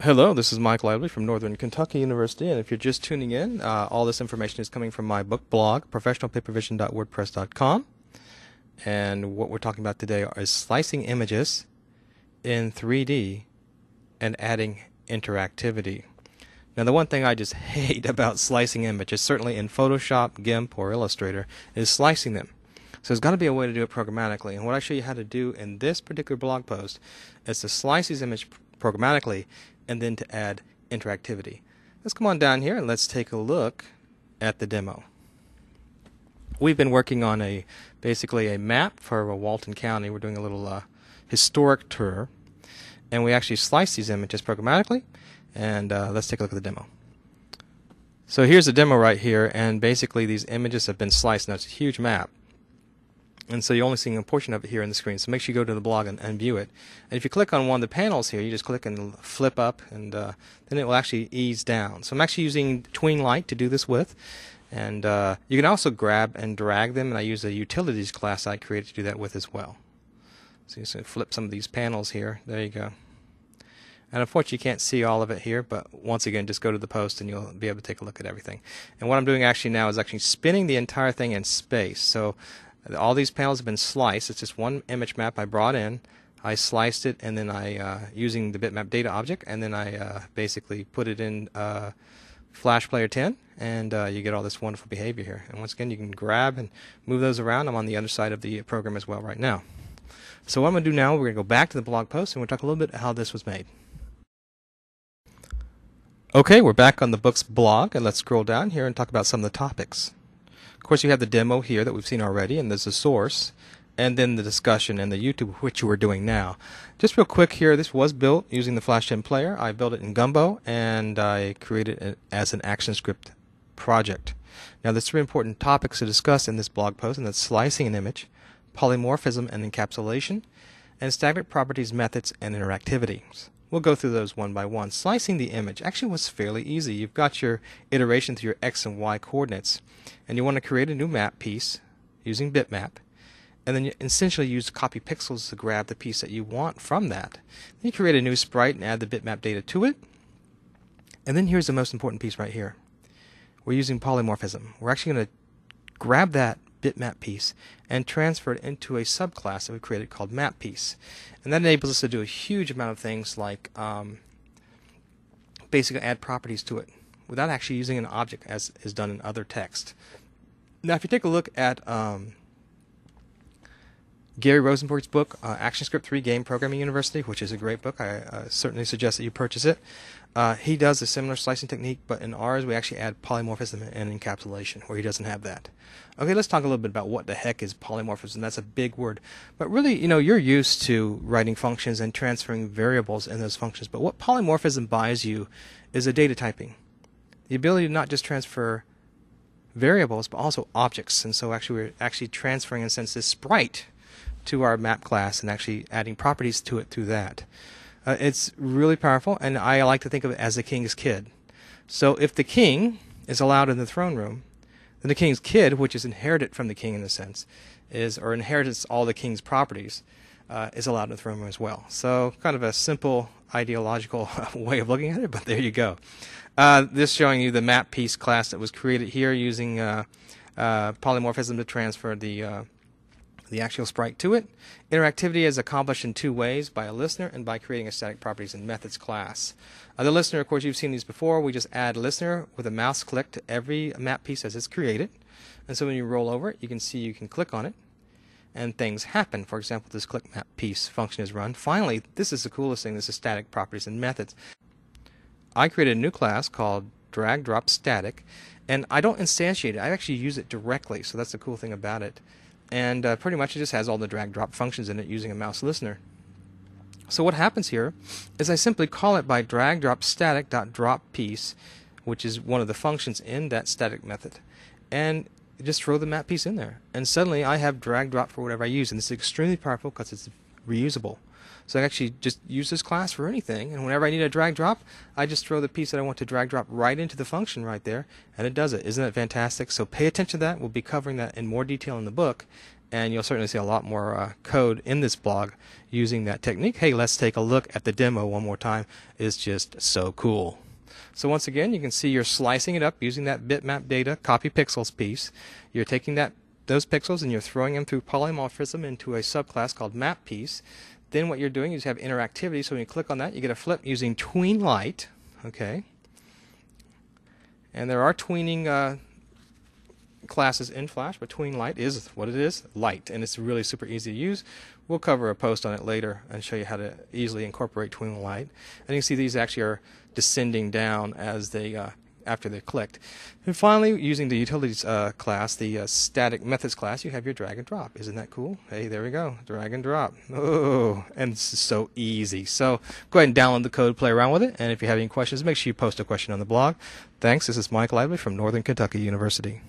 Hello, this is Mike Lively from Northern Kentucky University, and if you're just tuning in, all this information is coming from my book blog, professionalpapervision.wordpress.com, and what we're talking about today is slicing images in 3D and adding interactivity. Now, the one thing I just hate about slicing images, certainly in Photoshop, GIMP, or Illustrator, is slicing them. So there's got to be a way to do it programmatically, and what I show you how to do in this particular blog post is to slice these images programmatically and then to add interactivity. Let's come on down here and let's take a look at the demo. We've been working on basically a map for Walton County. We're doing a little historic tour, and we actually slice these images programmatically, and let's take a look at the demo. So here's the demo right here, and basically these images have been sliced. Now it's a huge map, and so you're only seeing a portion of it here on the screen, so make sure you go to the blog and view it. And if you click on one of the panels here, you just click and flip up, and then it will actually ease down. So I'm actually using TweenLite to do this with, and you can also grab and drag them, and I use a utilities class I created to do that with as well. So you just flip some of these panels here, there you go. And unfortunately you can't see all of it here, but once again just go to the post and you'll be able to take a look at everything. And what I'm doing actually now is actually spinning the entire thing in space. So all these panels have been sliced. It's just one image map I brought in. I sliced it, and then I, using the bitmap data object, and then I basically put it in Flash Player 10, and you get all this wonderful behavior here. And once again, you can grab and move those around. I'm on the other side of the program as well right now. So what I'm going to do now, we're going to go back to the blog post, and we'll talk a little bit about how this was made. Okay, we're back on the book's blog, and let's scroll down here and talk about some of the topics. Of course, you have the demo here that we've seen already, and there's the source, and then the discussion and the YouTube, which you are doing now. Just real quick here, this was built using the Flash 10 player. I built it in Gumbo, and I created it as an ActionScript project. Now, there's three important topics to discuss in this blog post, and that's slicing an image, polymorphism and encapsulation, and stagnant properties, methods, and interactivities. We'll go through those one by one. Slicing the image actually was fairly easy. You've got your iteration through your X and Y coordinates, and you want to create a new map piece using bitmap, and then you essentially use copy pixels to grab the piece that you want from that. Then you create a new sprite and add the bitmap data to it, and then here's the most important piece right here. We're using polymorphism. We're actually going to grab that bitmap piece and transfer it into a subclass that we created called map piece, and that enables us to do a huge amount of things like basically add properties to it without actually using an object as is done in other text. Now if you take a look at Gary Rosenberg's book, ActionScript 3, Game Programming University, which is a great book. I certainly suggest that you purchase it. He does a similar slicing technique, but in ours we actually add polymorphism and encapsulation, where he doesn't have that. Okay, let's talk a little bit about what the heck is polymorphism. That's a big word. But really, you know, you're used to writing functions and transferring variables in those functions, but what polymorphism buys you is a data typing. The ability to not just transfer variables, but also objects. And so actually we're actually transferring, in a sense, this sprite to our map class and actually adding properties to it through that. It's really powerful, and I like to think of it as the king's kid. So if the king is allowed in the throne room, then the king's kid, which is inherited from the king in a sense, or inherits all the king's properties, is allowed in the throne room as well. So kind of a simple ideological way of looking at it, but there you go. This showing you the map piece class that was created here using polymorphism to transfer the actual sprite to it. Interactivity is accomplished in two ways, by a listener and by creating a static properties and methods class. The listener, of course, you've seen these before. We just add listener with a mouse click to every map piece as it's created. And so when you roll over it, you can see you can click on it and things happen. For example, this click map piece function is run. Finally, this is the coolest thing. This is static properties and methods. I created a new class called Drag Drop Static, and I don't instantiate it. I actually use it directly, so that's the cool thing about it. And pretty much it just has all the drag drop functions in it using a mouse listener. So what happens here is I simply call it by drag drop static dot drop piece, which is one of the functions in that static method, and just throw the map piece in there, and suddenly I have drag drop for whatever I use. And this is extremely powerful because it's reusable, so I actually just use this class for anything, and whenever I need a drag drop, I just throw the piece that I want to drag drop right into the function right there, and it does it. Isn't that fantastic? So pay attention to that. We'll be covering that in more detail in the book, and you'll certainly see a lot more code in this blog using that technique. Hey, let's take a look at the demo one more time. It's just so cool. So once again, you can see you're slicing it up using that bitmap data copy pixels piece. You're taking those pixels and you're throwing them through polymorphism into a subclass called map piece. Then what you're doing is you have interactivity, so when you click on that, you get a flip using TweenLite, okay? And there are tweening classes in Flash, but TweenLite is what it is, light, and it's really super easy to use. We'll cover a post on it later and show you how to easily incorporate TweenLite. And you can see these actually are descending down as they after they're clicked. And finally, using the utilities class, the static methods class, you have your drag and drop. Isn't that cool? Hey, there we go, drag and drop. Oh, and this is so easy. So go ahead and download the code, play around with it, and if you have any questions, make sure you post a question on the blog. Thanks. This is Mike Lively from Northern Kentucky University.